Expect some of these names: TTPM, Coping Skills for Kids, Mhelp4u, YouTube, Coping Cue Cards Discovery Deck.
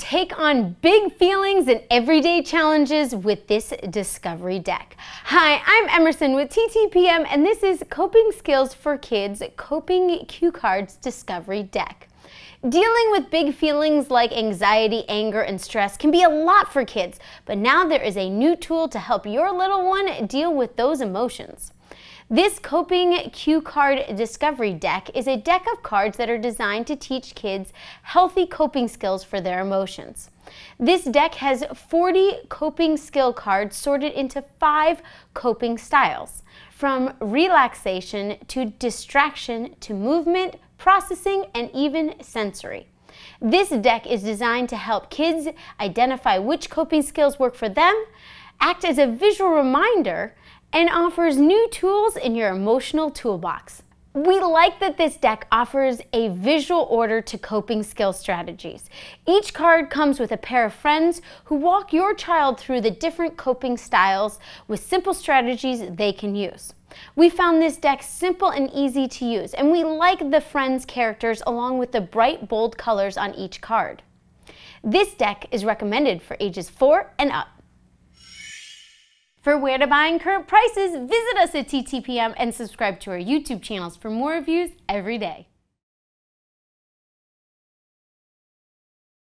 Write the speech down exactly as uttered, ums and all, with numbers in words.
Take on big feelings and everyday challenges with this Discovery Deck. Hi, I'm Emerson with T T P M, and this is Coping Skills for Kids Coping Cue Cards Discovery Deck. Dealing with big feelings like anxiety, anger, and stress can be a lot for kids, but now there is a new tool to help your little one deal with those emotions. This Coping Cue Card Discovery Deck is a deck of cards that are designed to teach kids healthy coping skills for their emotions. This deck has forty coping skill cards sorted into five coping styles, from relaxation to distraction to movement, processing, and even sensory. This deck is designed to help kids identify which coping skills work for them, act as a visual reminder, and offers new tools in your emotional toolbox. We like that this deck offers a visual order to coping skill strategies. Each card comes with a pair of friends who walk your child through the different coping styles with simple strategies they can use. We found this deck simple and easy to use, and we like the friends' characters along with the bright, bold colors on each card. This deck is recommended for ages four and up. For where to buy and current prices, visit us at T T P M and subscribe to our YouTube channels for more reviews every day.